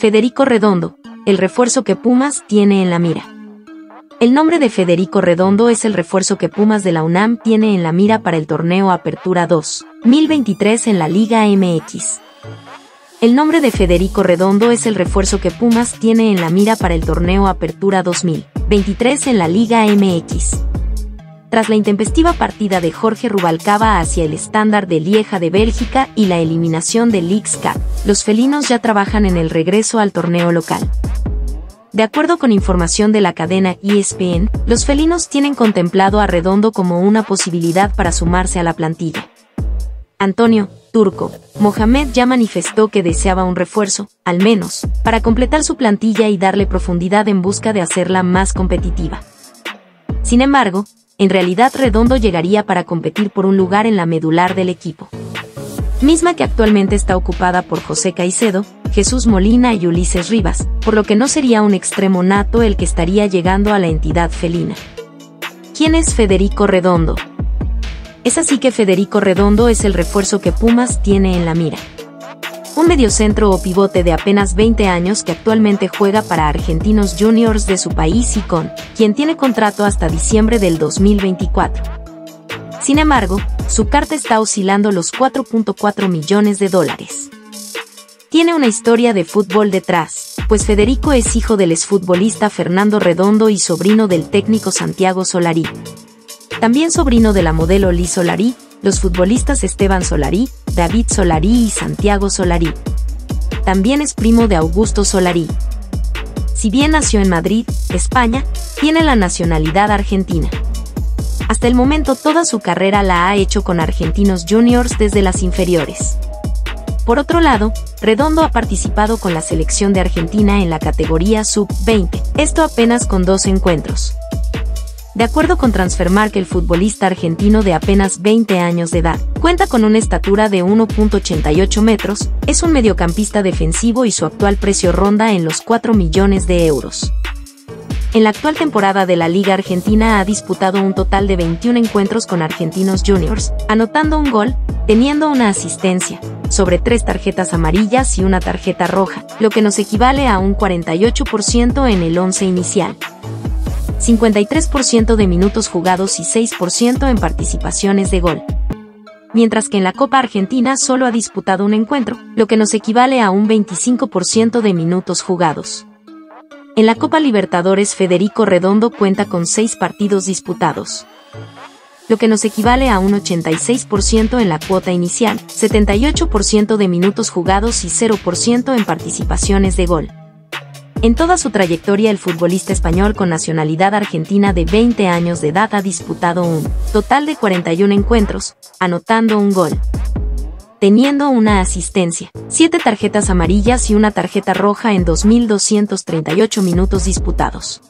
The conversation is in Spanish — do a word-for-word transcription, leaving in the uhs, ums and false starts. Federico Redondo, el refuerzo que Pumas tiene en la mira. El nombre de Federico Redondo es el refuerzo que Pumas de la UNAM tiene en la mira para el torneo Apertura dos mil veintitrés en la Liga M X. El nombre de Federico Redondo es el refuerzo que Pumas tiene en la mira para el torneo Apertura dos mil veintitrés en la Liga M X. Tras la intempestiva partida de Jorge Rubalcaba hacia el Estándar de Lieja de Bélgica y la eliminación del League's Cup, los felinos ya trabajan en el regreso al torneo local. De acuerdo con información de la cadena E S P N, los felinos tienen contemplado a Redondo como una posibilidad para sumarse a la plantilla. Antonio "Turco" Mohamed ya manifestó que deseaba un refuerzo, al menos, para completar su plantilla y darle profundidad en busca de hacerla más competitiva. Sin embargo, en realidad Redondo llegaría para competir por un lugar en la medular del equipo, misma que actualmente está ocupada por José Caicedo, Jesús Molina y Ulises Rivas, por lo que no sería un extremo nato el que estaría llegando a la entidad felina. ¿Quién es Federico Redondo? Es así que Federico Redondo es el refuerzo que Pumas tiene en la mira. Un mediocentro o pivote de apenas veinte años que actualmente juega para Argentinos Juniors de su país y con quien tiene contrato hasta diciembre del dos mil veinticuatro. Sin embargo, su carta está oscilando los cuatro punto cuatro millones de dólares. Tiene una historia de fútbol detrás, pues Federico es hijo del exfutbolista Fernando Redondo y sobrino del técnico Santiago Solari. También sobrino de la modelo Liz Solari, los futbolistas Esteban Solari, David Solari y Santiago Solari. También es primo de Augusto Solari. Si bien nació en Madrid, España, tiene la nacionalidad argentina. Hasta el momento toda su carrera la ha hecho con Argentinos Juniors desde las inferiores. Por otro lado, Redondo ha participado con la selección de Argentina en la categoría sub veinte, esto apenas con dos encuentros. De acuerdo con Transfermarkt, el futbolista argentino de apenas veinte años de edad cuenta con una estatura de uno punto ochenta y ocho metros, es un mediocampista defensivo y su actual precio ronda en los cuatro millones de euros. En la actual temporada de la Liga Argentina ha disputado un total de veintiún encuentros con Argentinos Juniors, anotando un gol, teniendo una asistencia, sobre tres tarjetas amarillas y una tarjeta roja, lo que nos equivale a un cuarenta y ocho por ciento en el once inicial, cincuenta y tres por ciento de minutos jugados y seis por ciento en participaciones de gol. Mientras que en la Copa Argentina solo ha disputado un encuentro, lo que nos equivale a un veinticinco por ciento de minutos jugados. En la Copa Libertadores Federico Redondo cuenta con seis partidos disputados, lo que nos equivale a un ochenta y seis por ciento en la cuota inicial, setenta y ocho por ciento de minutos jugados y cero por ciento en participaciones de gol. En toda su trayectoria el futbolista español con nacionalidad argentina de veinte años de edad ha disputado un total de cuarenta y un encuentros, anotando un gol, teniendo una asistencia, siete tarjetas amarillas y una tarjeta roja en dos mil doscientos treinta y ocho minutos disputados.